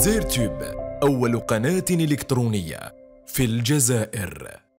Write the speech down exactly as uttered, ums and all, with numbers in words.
زيرتيوب أول قناة إلكترونية في الجزائر.